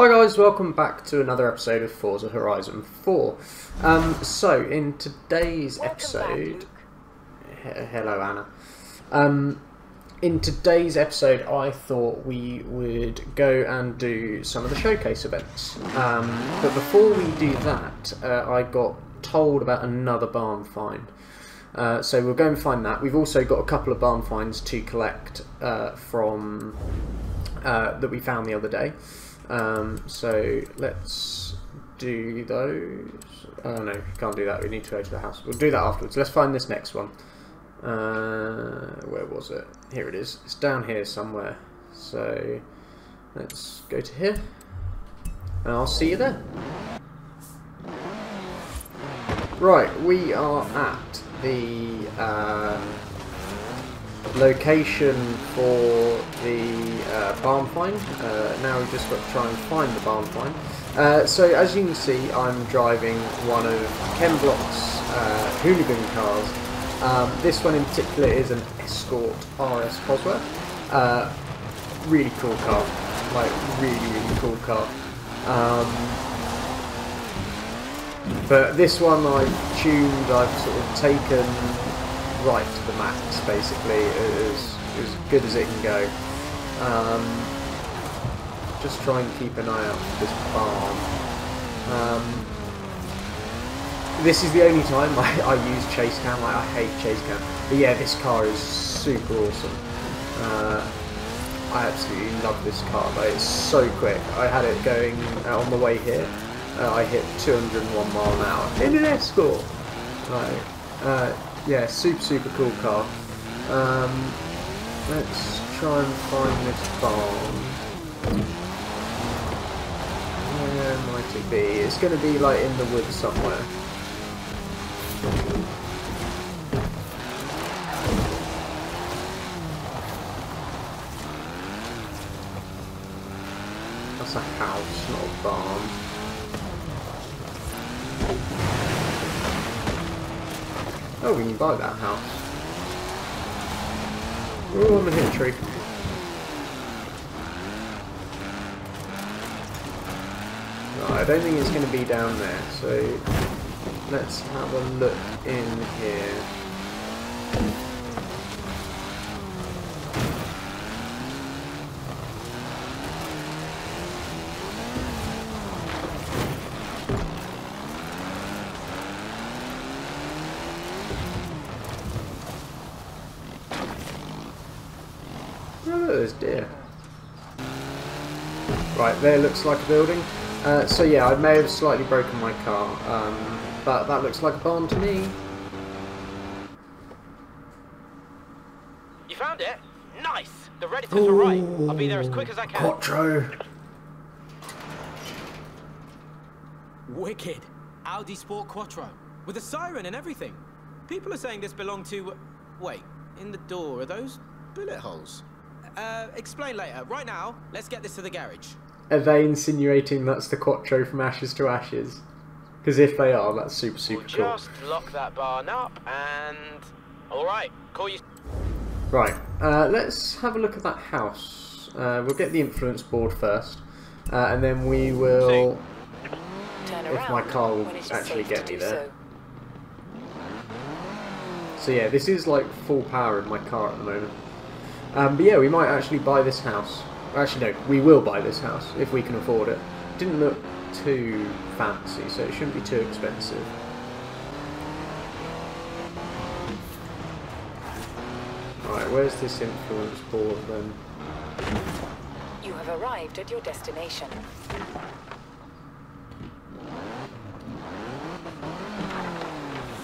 Hi guys, welcome back to another episode of Forza Horizon 4. So in today's episode, hello Anna. In today's episode, I thought we would go and do some of the showcase events. But before we do that, I got told about another barn find. So we'll go and find that. We've also got a couple of barn finds to collect from that we found the other day. So let's do those. Oh no, can't do that, we need to go to the house. We'll do that afterwards. Let's find this next one. Where was it? Here it is. It's down here somewhere. So let's go to here and I'll see you there. Right, we are at the location for the barn find. Now we've just got to try and find the barn find. So as you can see, I'm driving one of Ken Block's hooligan cars. This one in particular is an Escort RS Cosworth. Really cool car, like really cool car. But this one I've tuned, I've sort of taken right to the max, basically, as good as it can go. Just try and keep an eye out for this barn. This is the only time I use chase cam. Like, I hate chase cam, but yeah, this car is super awesome. I absolutely love this car, but it's so quick. I had it going on the way here. I hit 201 mile an hour in an Escort. Like, yeah, super cool car. Let's try and find this barn. Where might it be? It's going to be like in the woods somewhere. That's a house, not a barn. Oh, we can buy that house. Oh, I'm in a tree. No, I don't think it's going to be down there, so let's have a look in here. Deer. Right, there looks like a building. So yeah, I may have slightly broken my car, but that looks like a barn to me. You found it? Nice! The Redditors are right. I'll be there as quick as I can. Quattro. Wicked. Audi Sport Quattro. With a siren and everything. People are saying this belonged to... Wait, in the door, are those bullet holes? Explain later. Right now, let's get this to the garage. Are they insinuating that's the Quattro from Ashes to Ashes? Because if they are, that's super cool. Just lock that barn up and... Alright, call you... Right, let's have a look at that house. We'll get the influence board first, and then we will... Turn around if my car will actually get me there. So yeah, this is like full power in my car at the moment. But yeah, we might actually buy this house. Actually, no, we will buy this house if we can afford it. Didn't look too fancy, so it shouldn't be too expensive. Alright, where's this influence board then? You have arrived at your destination.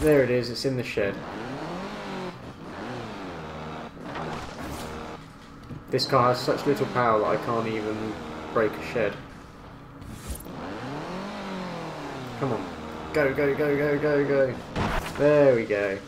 There it is, it's in the shed. This car has such little power that I can't even break a shed. Come on. Go, go, go, go, go, go. There we go.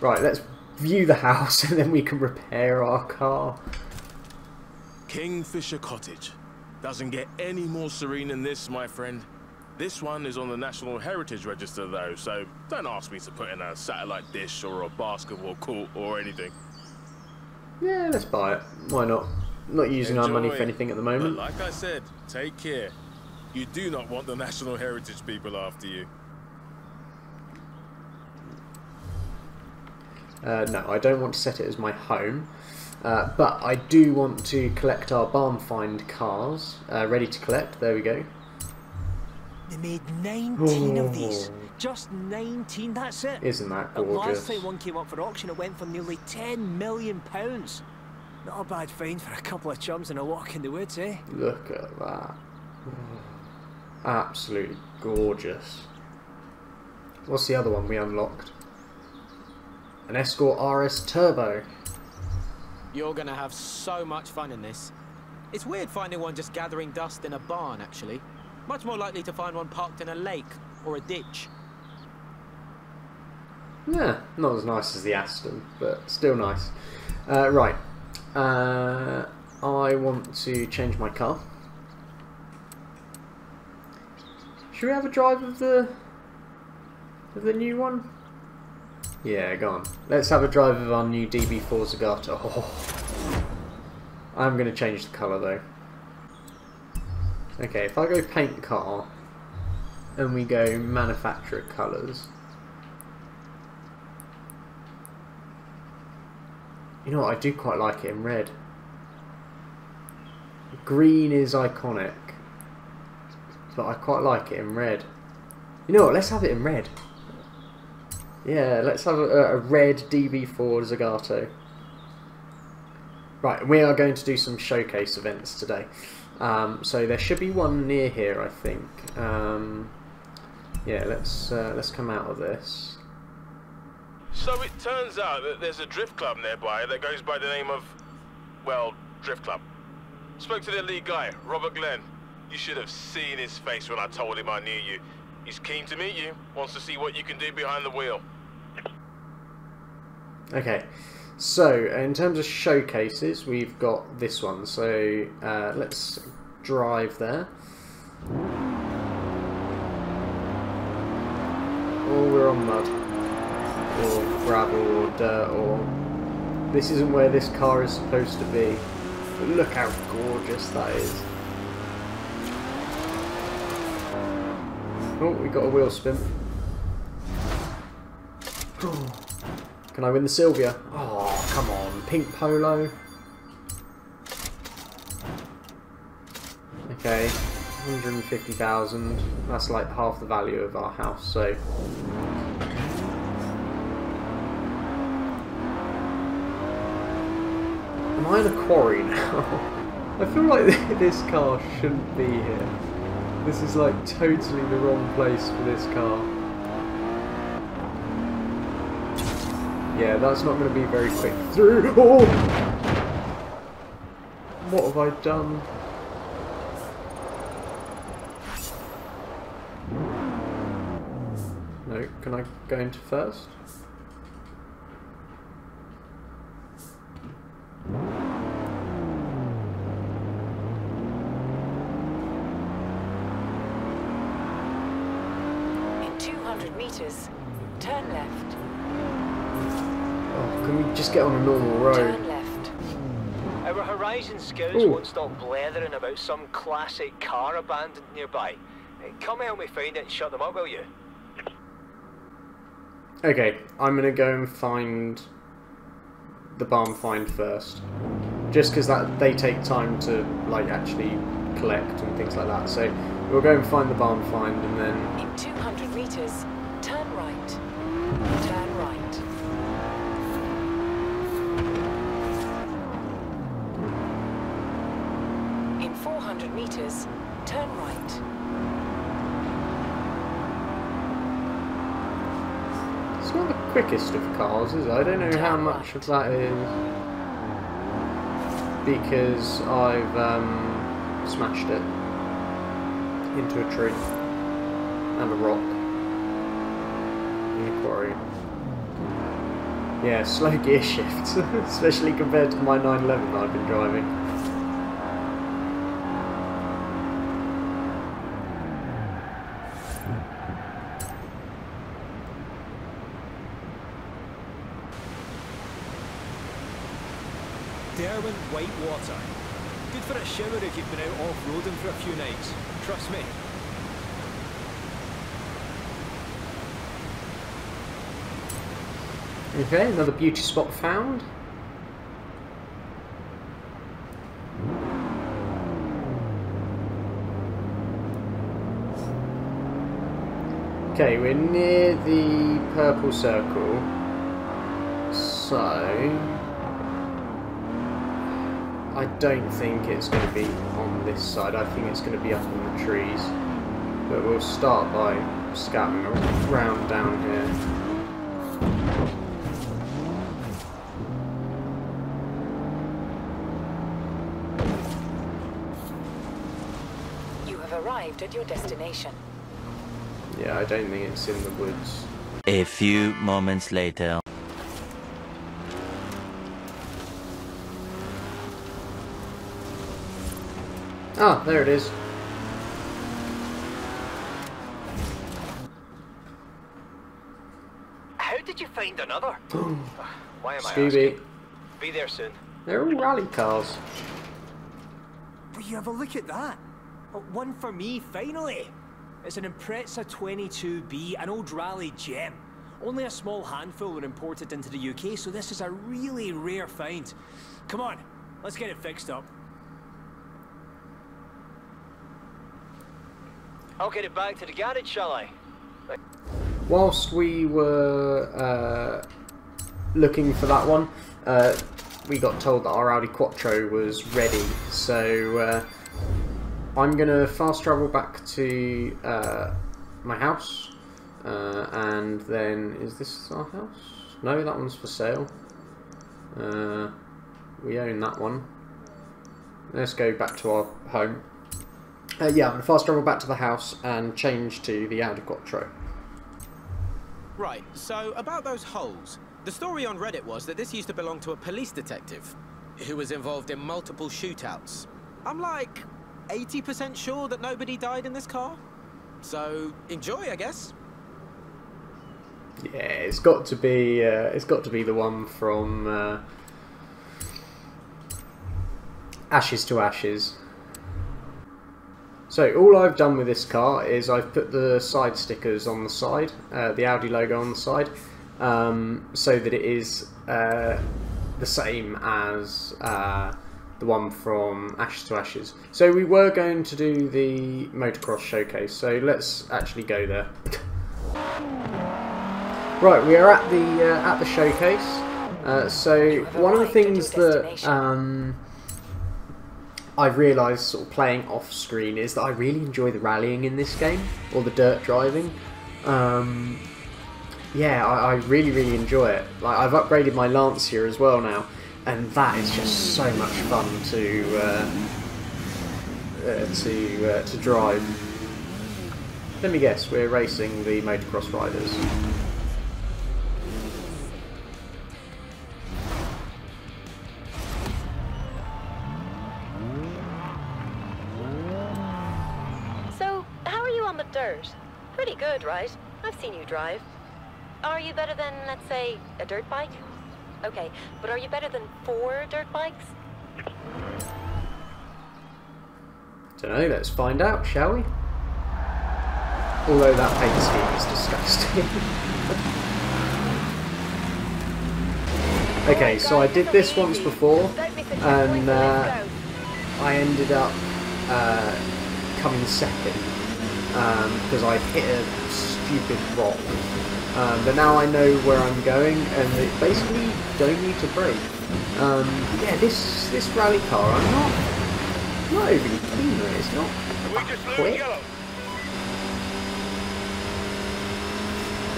Right, let's view the house and then we can repair our car. Kingfisher Cottage. Doesn't get any more serene than this, my friend. This one is on the National Heritage Register, though, so don't ask me to put in a satellite dish or a basketball court or anything. Yeah, let's buy it. Why not? Not using our money for anything at the moment. But like I said, take care. You do not want the National Heritage people after you. No, I don't want to set it as my home, but I do want to collect our barn find cars. Ready to collect, there we go. They made 19 of these. Just 19, that's it. Isn't that gorgeous? The last time one came up for auction, it went for nearly £10 million. Not a bad find for a couple of chums and a walk in the woods, eh? Look at that. Absolutely gorgeous. What's the other one we unlocked? An Escort RS Turbo. You're going to have so much fun in this. It's weird finding one just gathering dust in a barn, actually. Much more likely to find one parked in a lake or a ditch. Yeah, not as nice as the Aston, but still nice. Right. I want to change my car. Should we have a drive of the new one? Yeah, go on. Let's have a drive of our new DB4 Zagato. Oh, I'm going to change the colour though. Okay, if I go paint car and we go manufacturer colours. You know what, I do quite like it in red. Green is iconic, but I quite like it in red. You know what, let's have it in red. Yeah, let's have a red DB4 Zagato. Right, we are going to do some showcase events today. So there should be one near here, I think. Yeah, let's come out of this. So it turns out that there's a drift club nearby that goes by the name of, well, Drift Club. Spoke to their lead guy, Robert Glenn. You should have seen his face when I told him I knew you. He's keen to meet you, wants to see what you can do behind the wheel. Okay, so in terms of showcases, we've got this one. So let's drive there. Oh, we're on mud. Or gravel or dirt, or this isn't where this car is supposed to be, but look how gorgeous that is. Oh, we got a wheel spin. Oh, can I win the Sylvia? Oh, come on, pink polo. Okay, 150,000, that's like half the value of our house, so am I in a quarry now? I feel like this car shouldn't be here. This is like totally the wrong place for this car. Yeah, that's not going to be very quick. Through! Oh! What have I done? No, can I go into first? Turn left. Oh, can we just get on a normal road? Turn left. Our Horizon scouts won't stop blethering about some classic car abandoned nearby. Come help me find it and shut them up, will you? Okay, I'm gonna go and find the barn find first, just because that they take time to like actually collect and things like that. So we'll go and find the barn find and then. In 200 meters. Turn right. Turn right. In 400 meters, turn right. It's not the quickest of cars, is it? I don't know turn how much right. Of that is because I've smashed it into a tree and a rock. Quarry. Yeah, slow gear shifts, especially compared to my 911 that I've been driving. Derwent Whitewater. Good for a shower if you've been out off-roading for a few nights. Trust me. Okay, another beauty spot found. Okay, we're near the purple circle, so I don't think it's going to be on this side. I think it's going to be up in the trees, but we'll start by scouting around down here. You have arrived at your destination. Yeah, I don't think it's in the woods. A few moments later. Ah, there it is. How did you find another? Why am I asking? Be there soon. They're all rally cars. Will you have a look at that? One for me, finally. It's an Impreza 22B, an old rally gem. Only a small handful were imported into the UK, so this is a really rare find. Come on, let's get it fixed up. I'll get it back to the garage, shall I? Whilst we were looking for that one, we got told that our Audi Quattro was ready, so I'm going to fast travel back to my house, and then, is this our house? No, that one's for sale. We own that one. Let's go back to our home. Yeah, I'm going to fast travel back to the house and change to the Audi Quattro. Right, so about those holes. The story on Reddit was that this used to belong to a police detective who was involved in multiple shootouts. I'm like 80% sure that nobody died in this car, so enjoy, I guess. Yeah, it's got to be the one from Ashes to Ashes. So all I've done with this car is I've put the side stickers on the side, the Audi logo on the side, so that it is the same as the one from Ashes to Ashes. So we were going to do the motocross showcase, so let's actually go there. Right, we are at the showcase. So one of the things that I've realised, sort of playing off screen, is that I really enjoy the rallying in this game, or the dirt driving. Yeah, I really enjoy it. Like, I've upgraded my Lancia as well now. And that is just so much fun to drive. Let me guess, we're racing the motocross riders. So, how are you on the dirt? Pretty good, right? I've seen you drive. Are you better than, let's say, a dirt bike? Okay, but are you better than 4 dirt bikes? Dunno, let's find out, shall we? Although that paint scheme is disgusting. Okay, so I did this once before, and I ended up coming second, because I hit a stupid rock. But now I know where I'm going, and it basically don't need to brake. Yeah, this rally car, I'm not overly keen on it. It's not quick.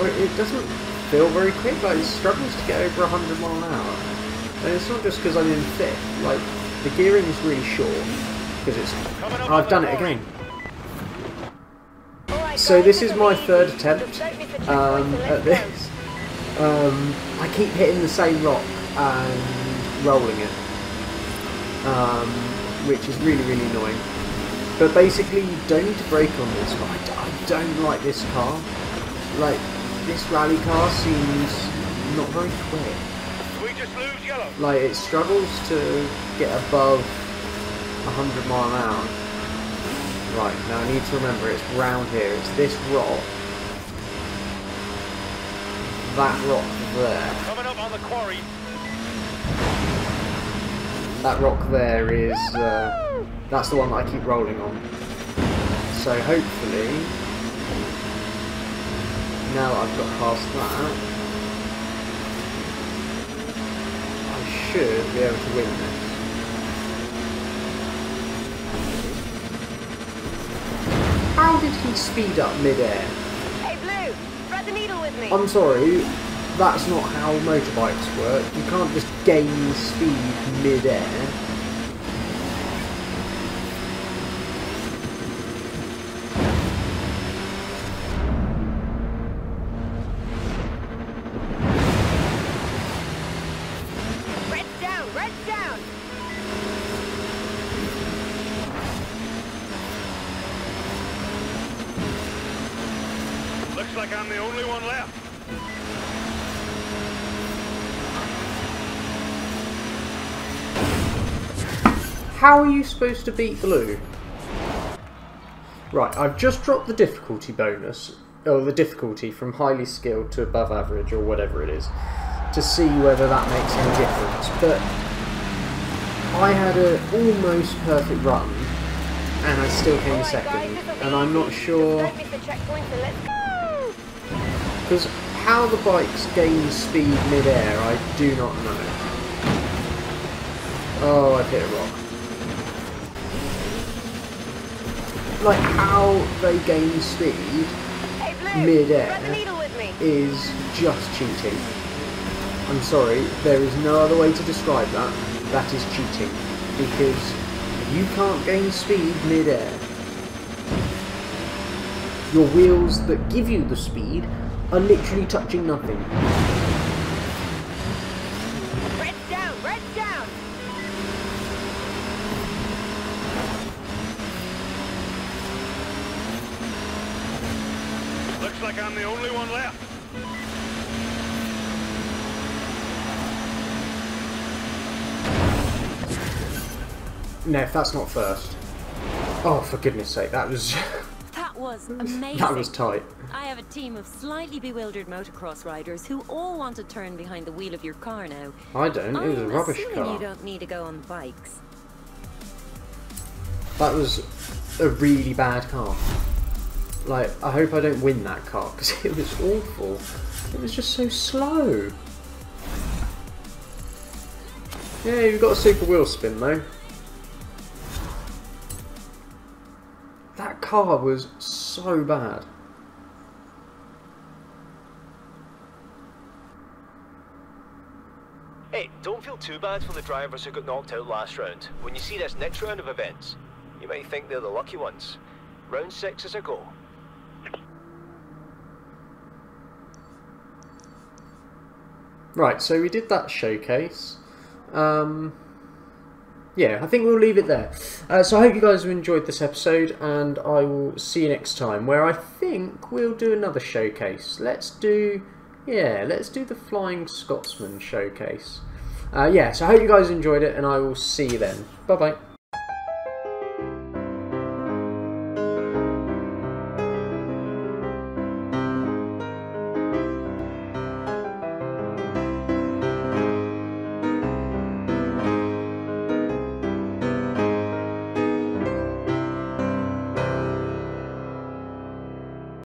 Or it doesn't feel very quick. Like, it struggles to get over 100 mile an hour, and it's not just because I'm in fifth. Like, the gearing is really short because it's. I've done it again. So this is my third attempt at this. I keep hitting the same rock and rolling it, which is really annoying. But basically, you don't need to brake on this car. I don't like this car. Like, this rally car seems not very quick. Like, it struggles to get above 100 mile an hour. Right, now I need to remember it's round here, it's this rock. that rock there. Coming up on the quarry. That rock there is, that's the one that I keep rolling on. So hopefully, now that I've got past that, I should be able to win this. How did he speed up mid-air? Hey Blue, thread the needle with me. I'm sorry, that's not how motorbikes work. You can't just gain speed mid-air. How are you supposed to beat Blue? Right, I've just dropped the difficulty bonus, or the difficulty from highly skilled to above average or whatever it is, to see whether that makes any difference. But I had an almost perfect run, and I still came second, and I'm not sure... Because how the bikes gain speed mid-air, I do not know. Oh, I've hit a rock. Like, how they gain speed mid-air is just cheating. I'm sorry, there is no other way to describe that. That is cheating, because you can't gain speed mid-air. Your wheels that give you the speed are literally touching nothing. I'm the only one left. No, if that's not first. Oh, for goodness sake, that was... That was amazing. That was tight. I have a team of slightly bewildered motocross riders who all want to turn behind the wheel of your car now. I don't. It was a rubbish car. You don't need to go on bikes. That was a really bad car. Like, I hope I don't win that car, because it was awful. It was just so slow. Yeah, you've got a super wheel spin, though. That car was so bad. Hey, don't feel too bad for the drivers who got knocked out last round. When you see this next round of events, you might think they're the lucky ones. Round 6 is a go. Right, so we did that showcase. Yeah, I think we'll leave it there. So I hope you guys have enjoyed this episode, and I will see you next time, where I think we'll do another showcase. Let's do, yeah, let's do the Flying Scotsman showcase. Yeah, so I hope you guys enjoyed it, and I will see you then. Bye-bye.